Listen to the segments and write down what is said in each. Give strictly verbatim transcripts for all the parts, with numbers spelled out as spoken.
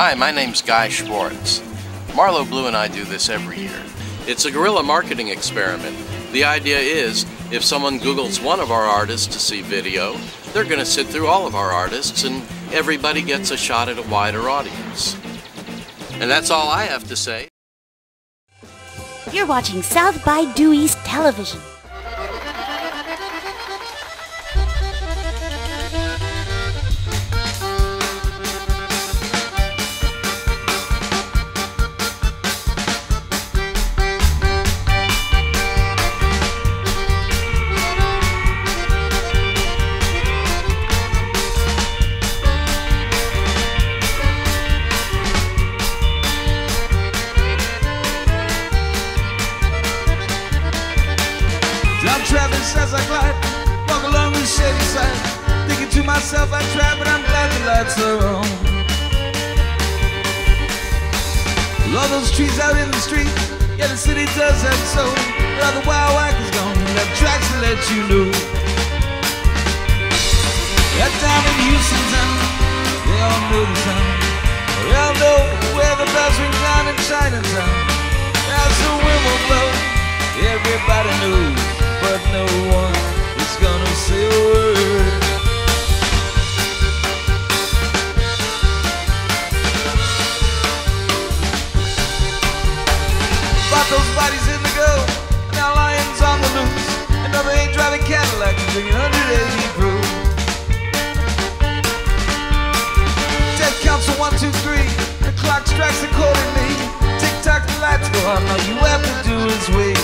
Hi, my name's Guy Schwartz. Marlo Blue and I do this every year. It's a guerrilla marketing experiment. The idea is, if someone Googles one of our artists to see video, they're going to sit through all of our artists and everybody gets a shot at a wider audience. And that's all I have to say. You're watching South by Due East Television. As I glide, walk along the shady side, thinking to myself I try, but I'm glad the lights are on. All those trees out in the street, yeah, the city does have so, but all the wild whack is gone, and I've tracks to let you know. That time in Houston town, they all know the sound, they all know where the bells ring down in Chinatown. As the wind will blow, everybody knows, but no one is gonna say a word. Bought those bodies in the go, now lions on the loose. Another ain't driving Cadillacs, bringing one hundred eighty proof. Death counts for one, two, three. The clock strikes accordingly. Tick tock, the lights go on. All you have to do is wait.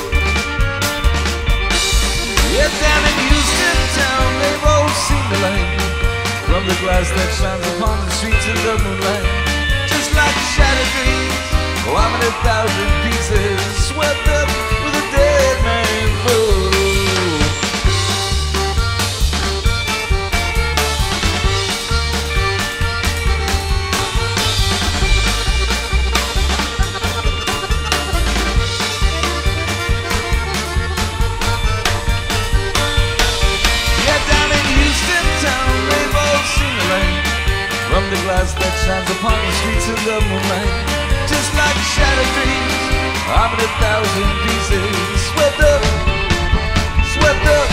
Yeah, down in Houston town, they've all seen the light from the glass that shines upon the streets in the moonlight. Just like a shattered dream, oh, I'm in a thousand pieces, swept up with a dead man full. The glass that shines upon the streets in the moonlight, just like a shattered dream, I'm in a thousand pieces, swept up, swept up,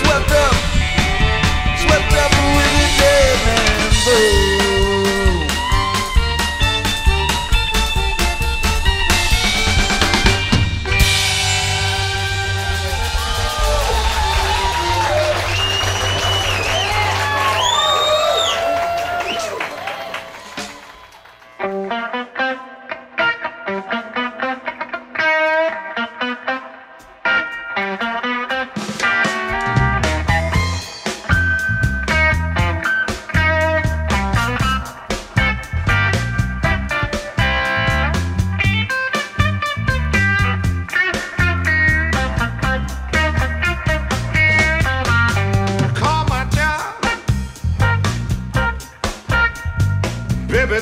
swept up, swept up with a dead man's soul.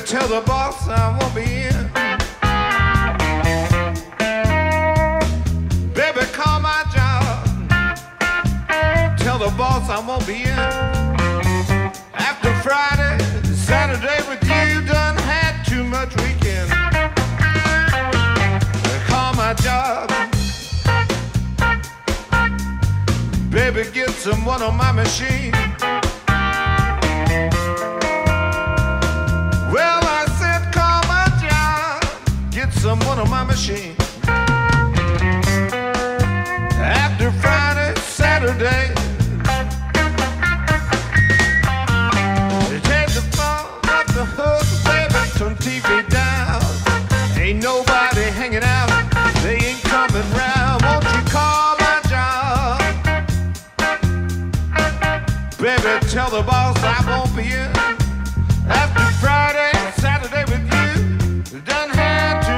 Tell the boss I won't be in. Baby, call my job. Tell the boss I won't be in. After Friday, Saturday with you, done had too much weekend. Call my job. Baby, get someone on my machine. Someone on my machine. After Friday, Saturday, take the phone off the hook, baby, turn T V down. Ain't nobody hanging out, they ain't coming round. Won't you call my job? Baby, tell the boss I won't be in. After Friday, Saturday with you, done had to.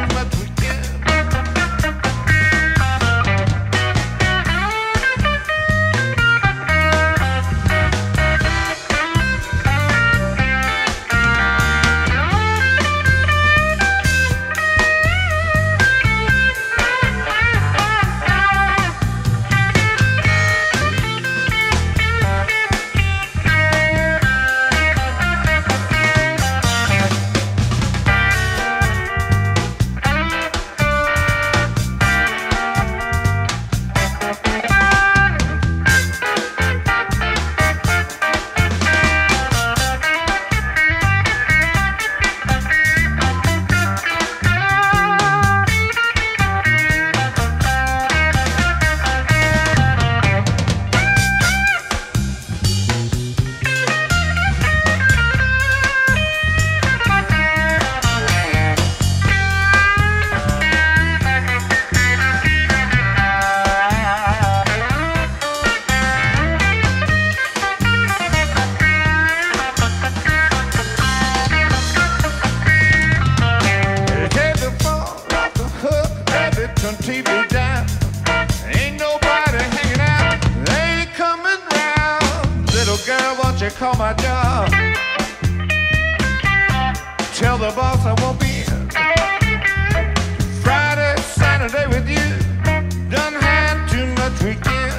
boss, I won't be in. Friday, Saturday with you. Done had too much weekend.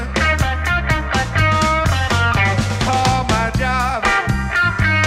Call my job. Call my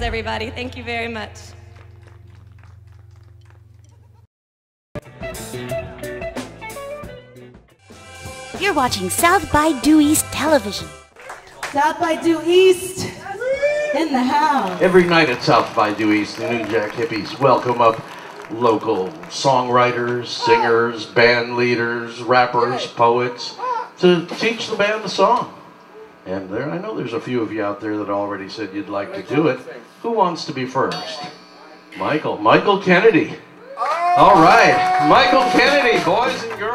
Everybody. Thank you very much. You're watching South by Due East television. South by Due East in the house. Every night at South by Due East, the New Jack Hippies welcome up local songwriters, singers, band leaders, rappers, poets, to teach the band the song. And there, I know there's a few of you out there that already said you'd like to do it. Who wants to be first? Michael. Michael Kennedy. All right. Michael Kennedy, boys and girls.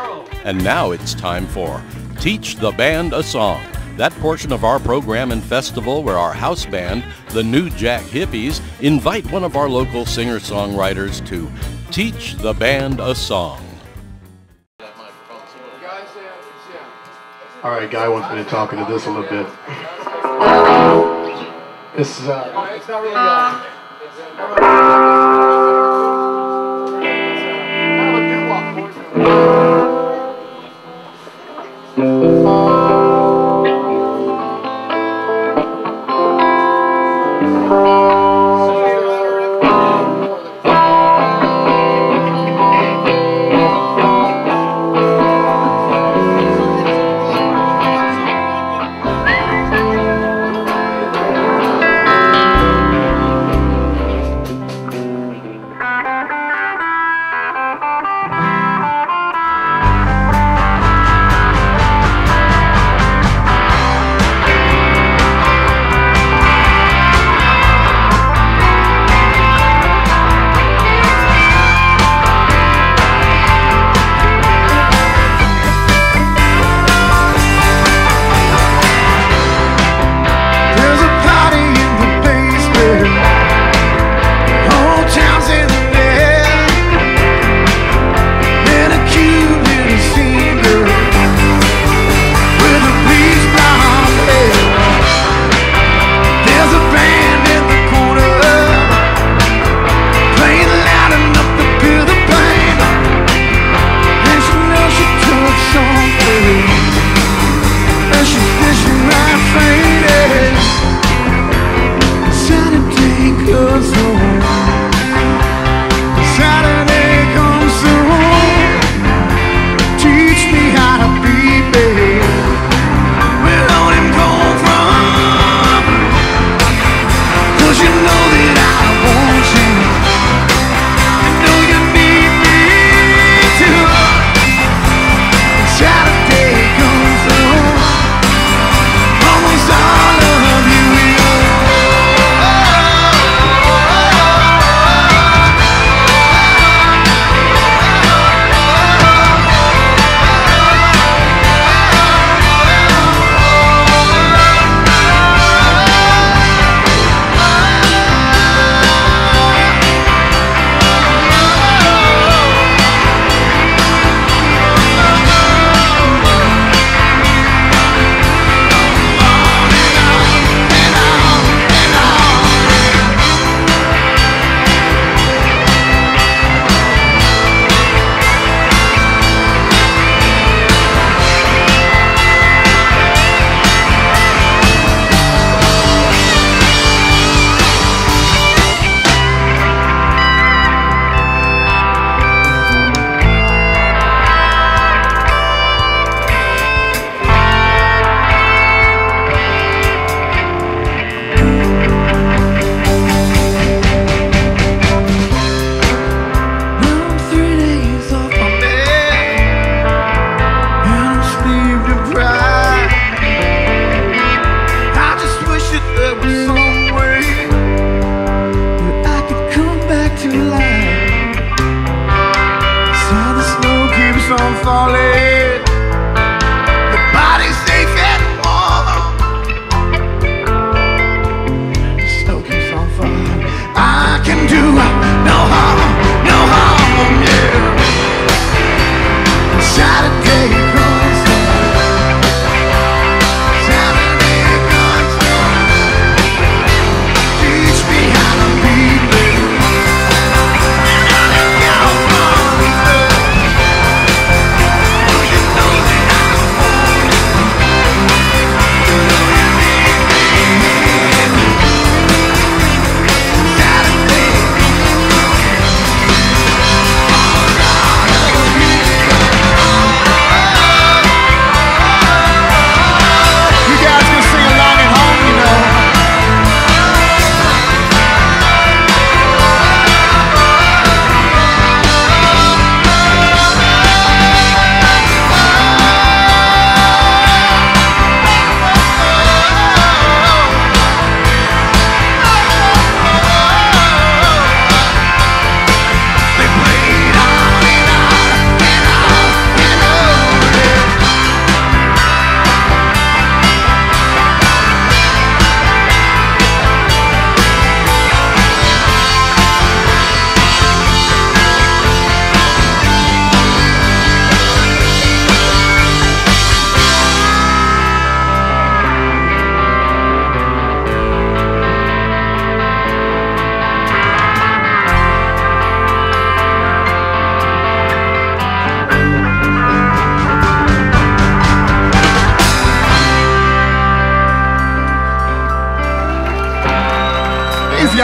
And now it's time for Teach the Band a Song. That portion of our program and festival where our house band, the New Jack Hippies, invite one of our local singer-songwriters to teach the band a song. All right, Guy wants me to talk into this a little bit. This is, uh, it's not really, uh,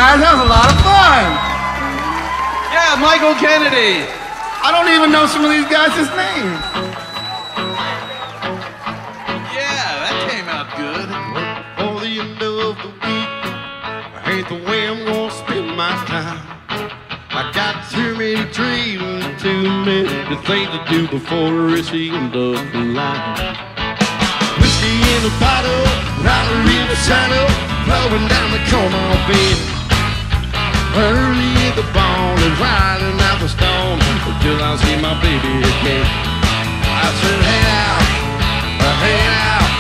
guys. That was a lot of fun. Yeah, Michael Kennedy. I don't even know some of these guys' names. Yeah, that came out good. All the end of the week, I hate the way I'm gonna spend my time. I got too many dreams and too many things to do before it's end of the line. In a bottle, not a real saddle, blowing down the corner of bed. Early in the bone and riding out the stone until I see my baby again. I said, head out, head out,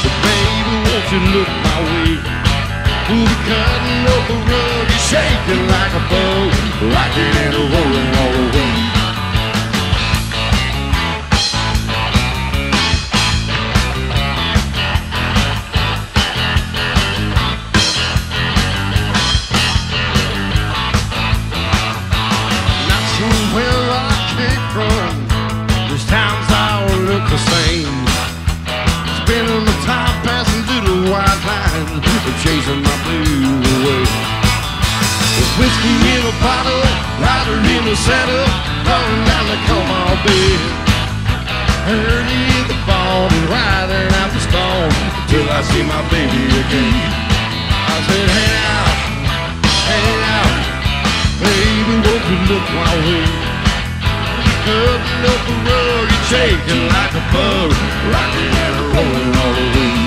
but baby, won't you look my way? We'll be cutting up the rug, you're shaking like a bow, rocking and rolling all the way. Chasing my blue away. There's whiskey in a bottle, lighter in a saddle, blowing down the coma bed. Early in the fall and riding out the storm till I see my baby again. I said, head out, head out, baby, won't you look my way? Cutting up the rug, you're shaking like a bug, rocking and rolling all the way.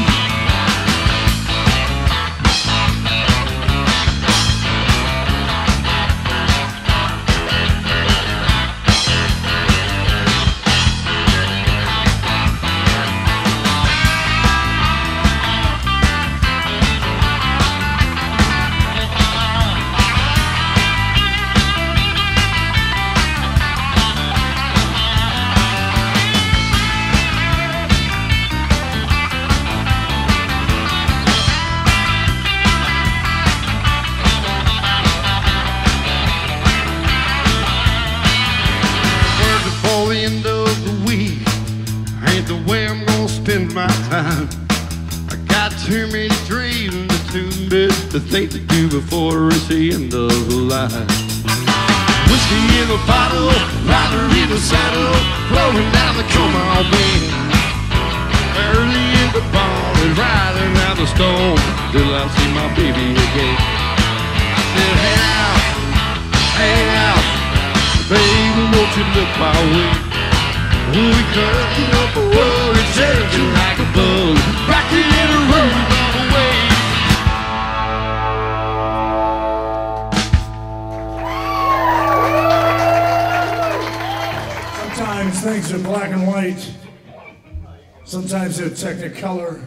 Sometimes they're technicolor.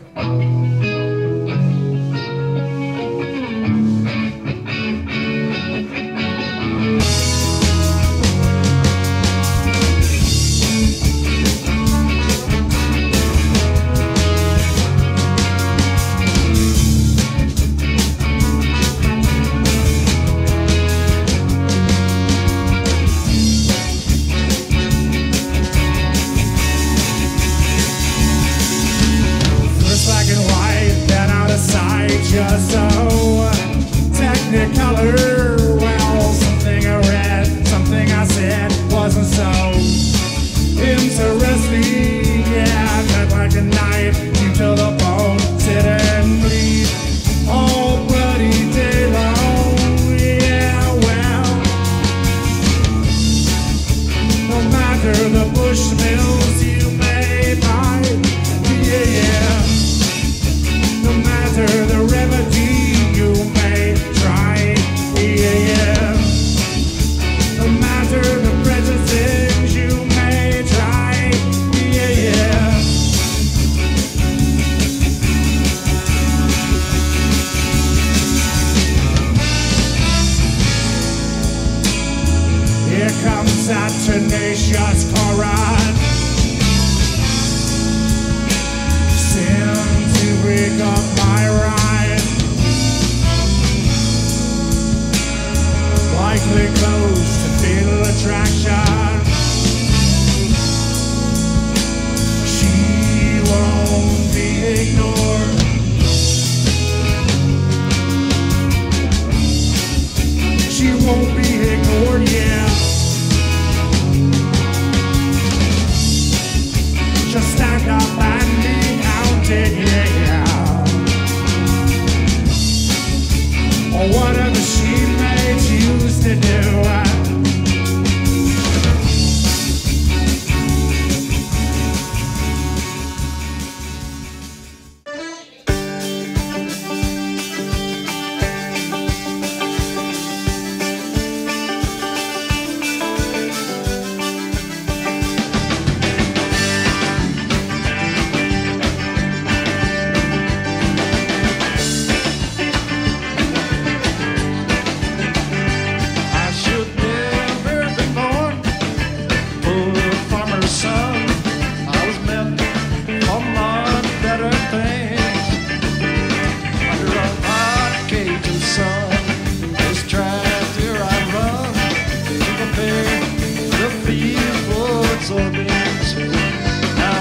for me too. Now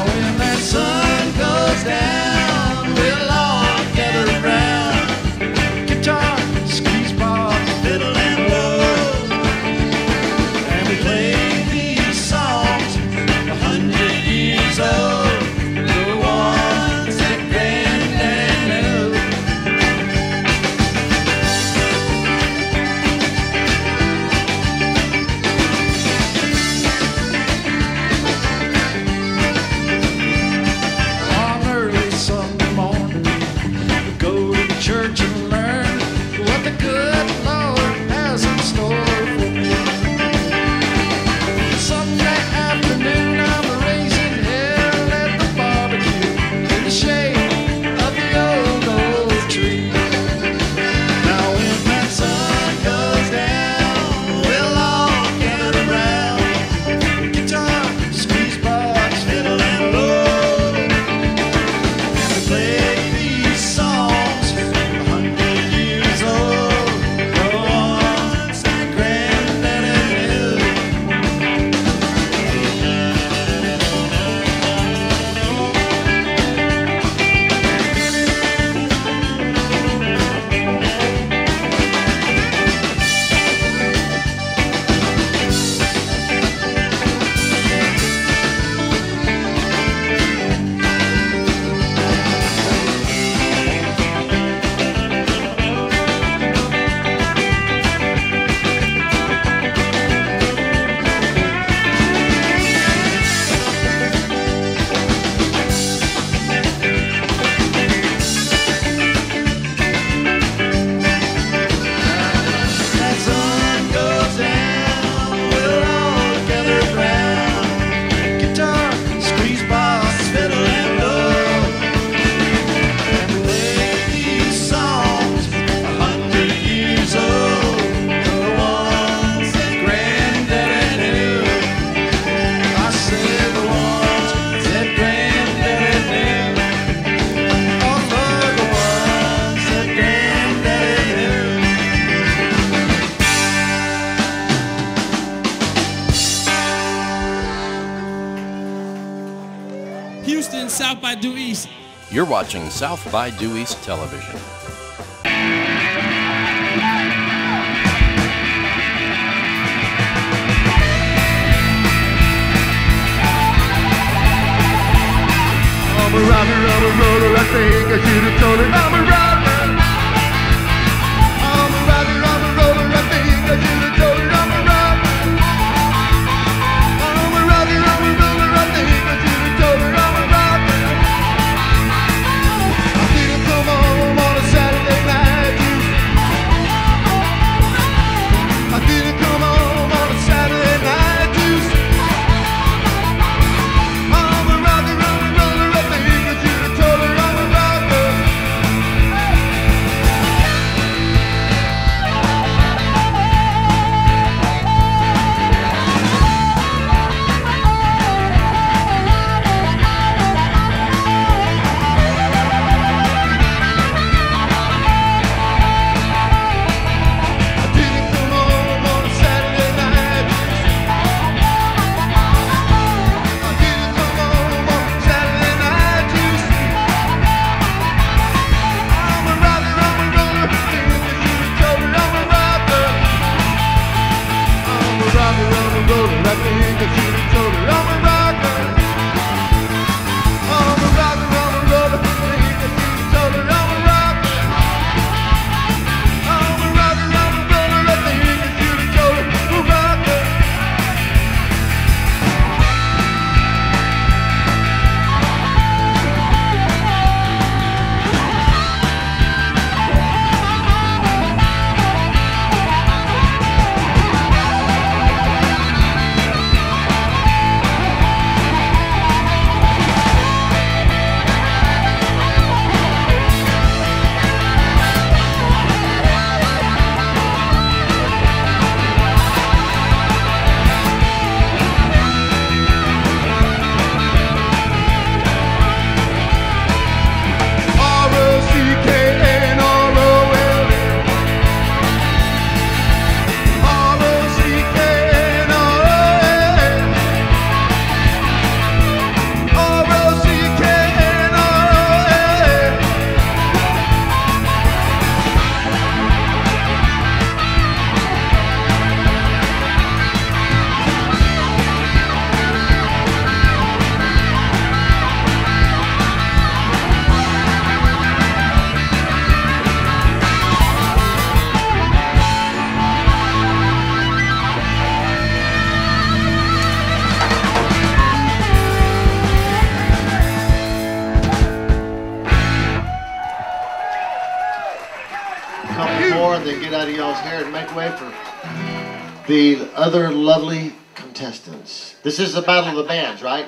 when that sun goes down, we'll all gather around. Guitar, skis, pop, fiddle and wood. And we play these songs a hundred years old, the ones that grand and new. On early Sunday morning, we go to church and learn what the good Lord has in store for me. Sunday afternoon, I'm raising hell at the barbecue in the shade of the old oak tree. Now when that sun goes down, we'll all gather around. Guitar, squeeze box, fiddle and bow. And we play these songs a hundred years old, the ones that granddaddy knew. That sun goes down, we'll all gather round. Guitar, squeeze box, fiddle and bow. And we play these songs a hundred years old, the ones that granddaddy knew. I said the ones that granddaddy knew. Oh, the ones that granddaddy knew. Houston, South by Due East. You're watching South by Due East Television. I'm a robber, I'm a roller, I think I should have told her I'm a robber. I'm a robber, I'm a roller, I think I should have told her I'm a robber. I'm a robber, I'm a roller, I think I should have told her I'm a robber. I didn't come home on a Saturday night, you. I didn't come home on a Saturday night, you. I'm a robber, I'm a roller, I think I should have told her I'm a robber. out of y'all's hair and make way for the other lovely contestants. This is the Battle of the Bands, right?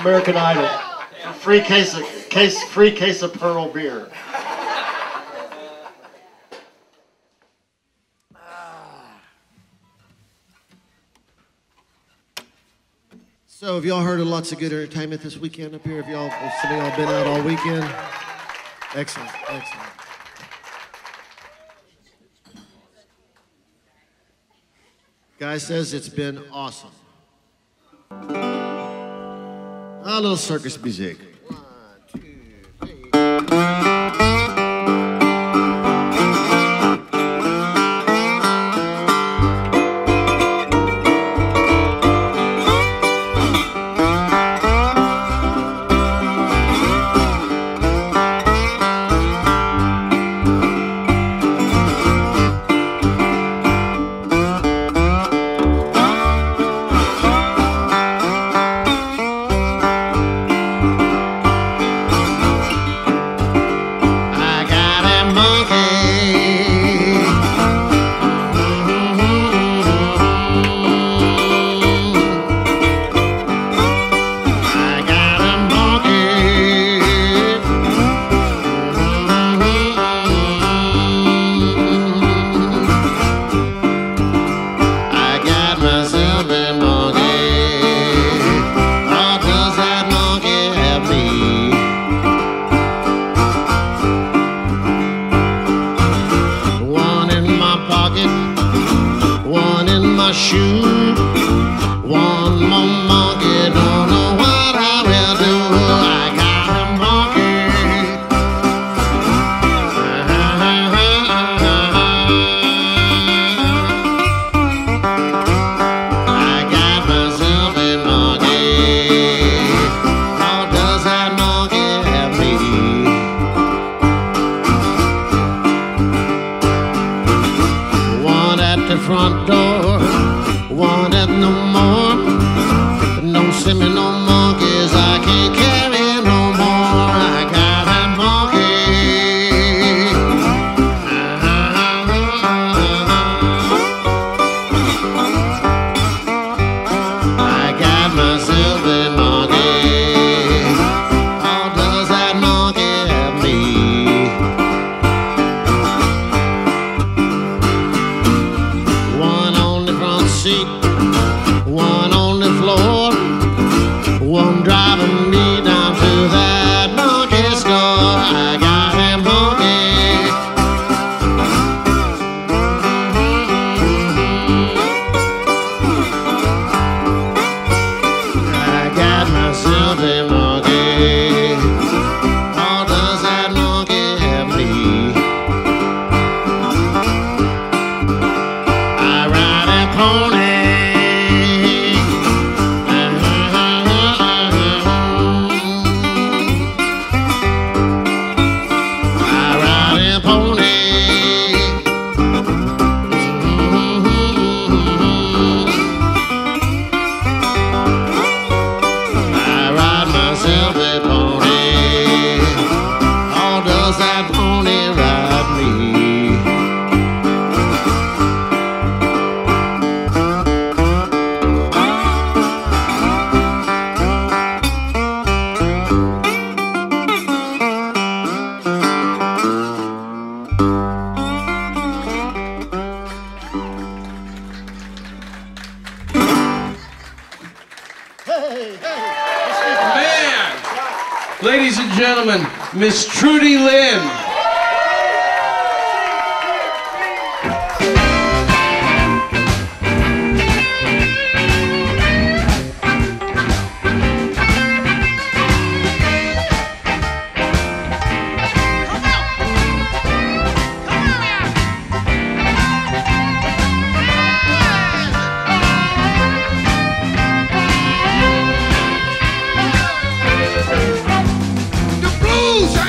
American Idol. Free case of case, free case of Pearl beer. So have y'all heard of lots of good entertainment this weekend up here? Have y'all, some of y'all been out all weekend? Excellent, excellent. Guy says it's been awesome. A little circus music. One, two, three.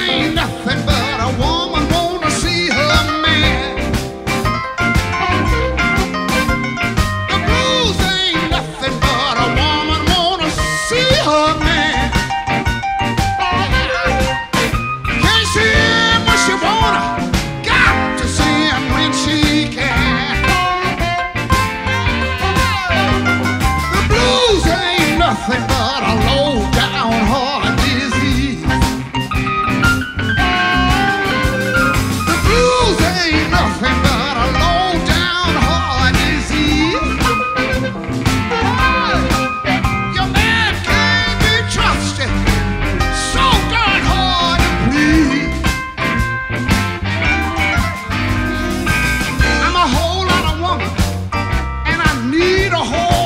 Ain't nothing but a nothing but a low-down heart disease. The blues ain't nothing but a low-down heart disease. Your man can't be trusted, so darn hard to please. I'm a whole lot of woman, and I need a whole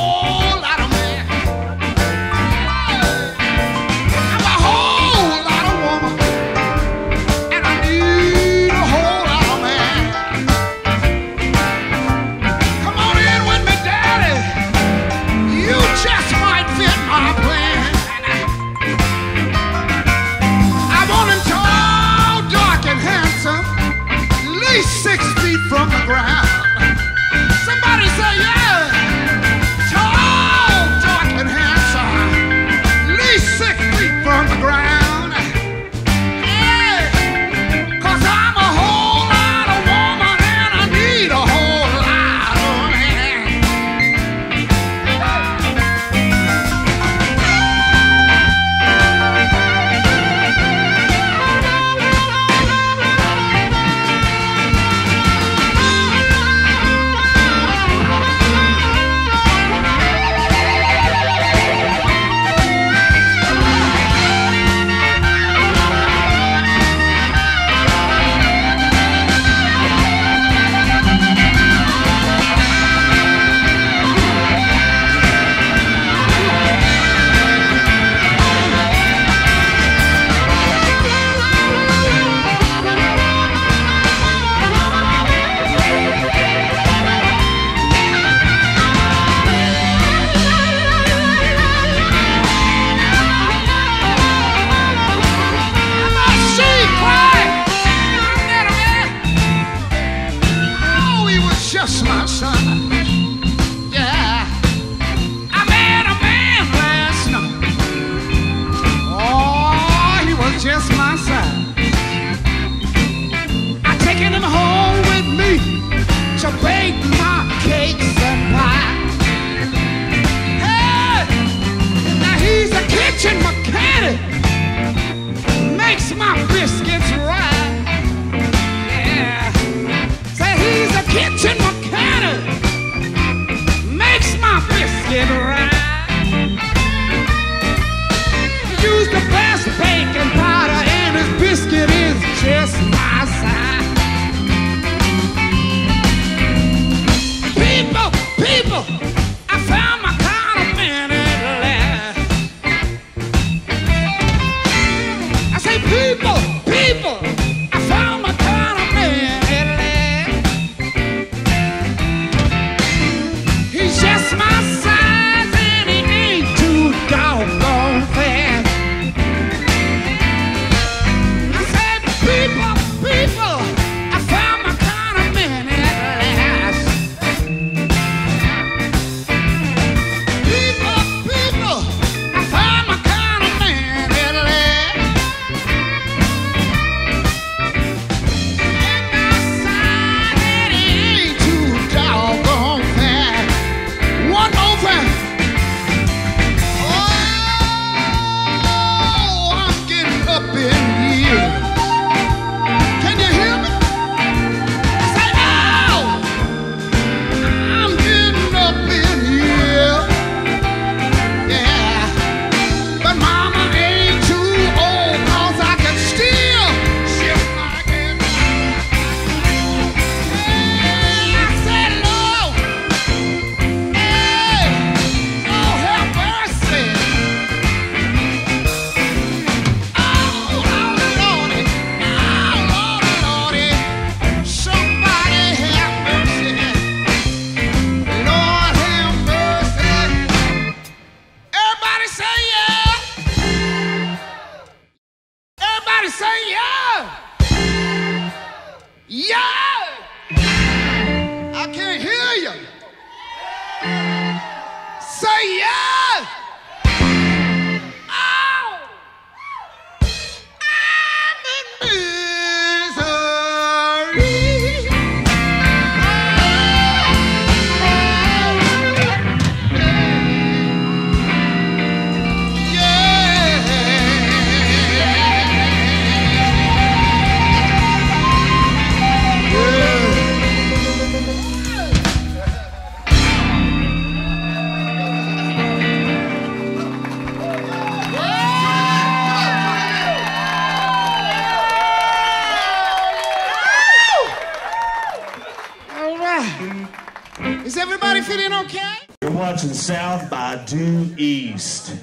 You're watching South by Due East.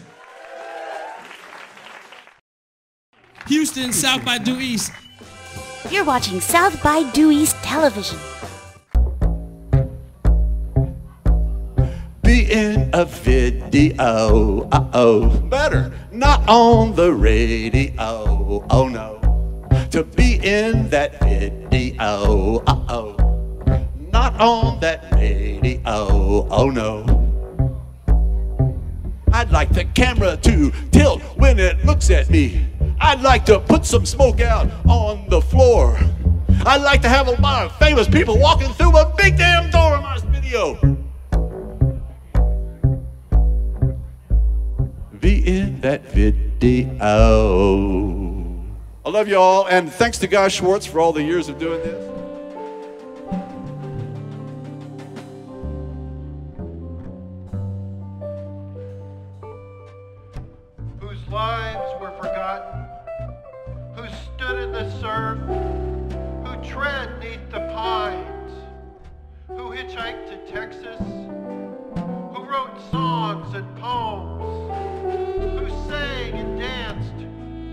Houston, South by Due East. You're watching South by Due East Television. Be in a video, uh-oh, better, not on the radio, oh no. To be in that video, uh-oh, not on that radio, oh no. I'd like the camera to tilt when it looks at me. I'd like to put some smoke out on the floor. I'd like to have a lot of famous people walking through a big damn door in my video. Be in that video. I love you all, and thanks to Guy Schwartz for all the years of doing this. Whose lives were forgotten, who stood in the surf, who tread neath the pines, who hitchhiked to Texas, who wrote songs and poems, who sang and danced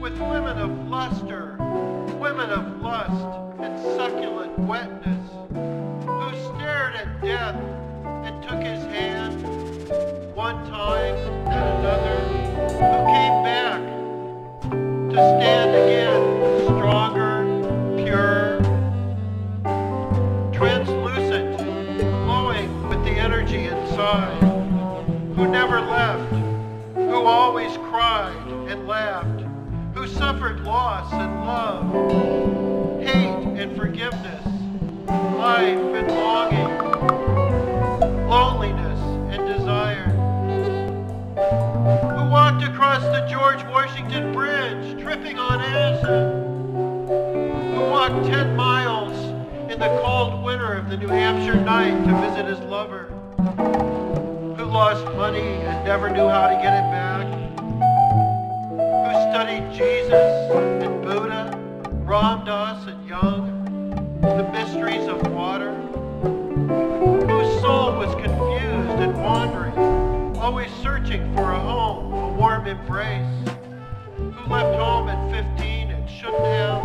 with women of luster, women of lust and succulent wetness, who stared at death and took his hand one time and another. Who came back to stand again, stronger, pure, translucent, glowing with the energy inside, who never left, who always cried and laughed, who suffered loss and love, hate and forgiveness, life and longing, loneliness and desire. Walked across the George Washington Bridge, tripping on acid. Who walked ten miles in the cold winter of the New Hampshire night to visit his lover. Who lost money and never knew how to get it back. Who studied Jesus and Buddha, Ram Dass and Young, the mysteries of water. Whose soul was confused and wandering, always searching for a home, a warm embrace, who left home at fifteen and shouldn't have,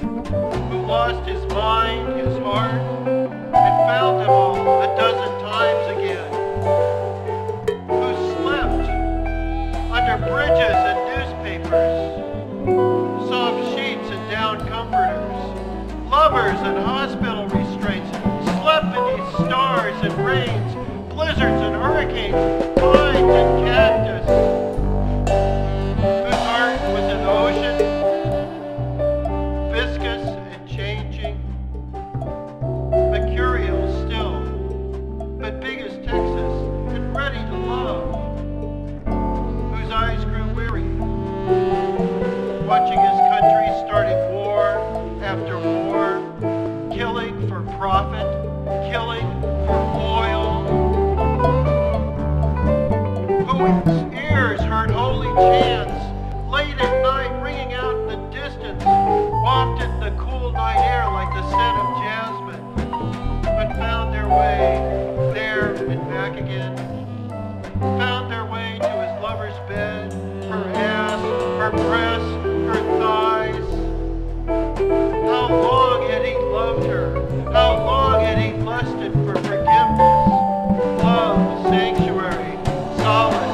who lost his mind, his heart, and found him all a dozen times again, who slept under bridges and newspapers, soft sheets and down comforters, lovers and hospital restraints, slept in these stars and rains, blizzards and hurricanes, pines and cactus, whose heart was an ocean, viscous and changing, mercurial still, but big as Texas and ready to love, whose eyes grew weary, watching his country starting war after war, killing for profit, killing for oil, whose ears heard holy chants, late at night ringing out in the distance, wafted the cool night air like the scent of jasmine, but found their way there and back again, found their way to his lover's bed, her ass, her breasts, her thighs. How long had he loved her? How long had he lusted for forgiveness, love, sanctuary, solace?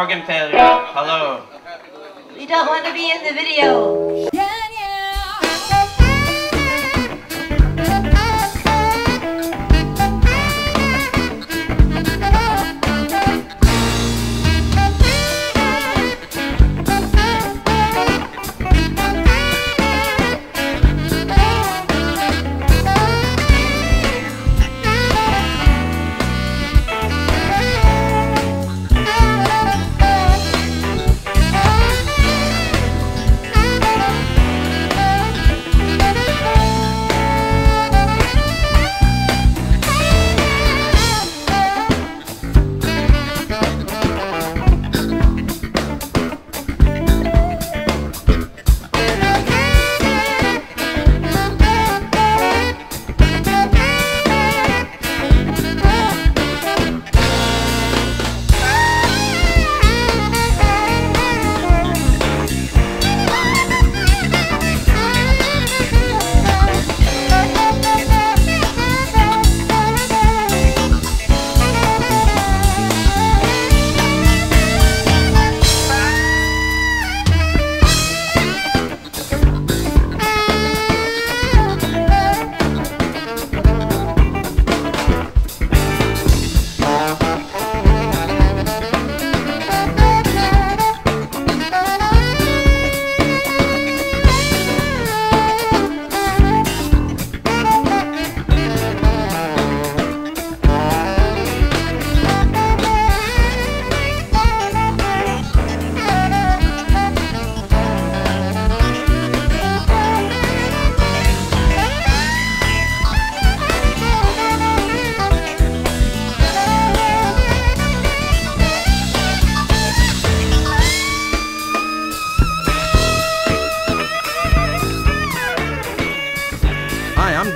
Organ failure. Hello. We don't want to be in the video.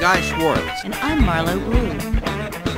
Guy Schwartz. And I'm Marlo Blue.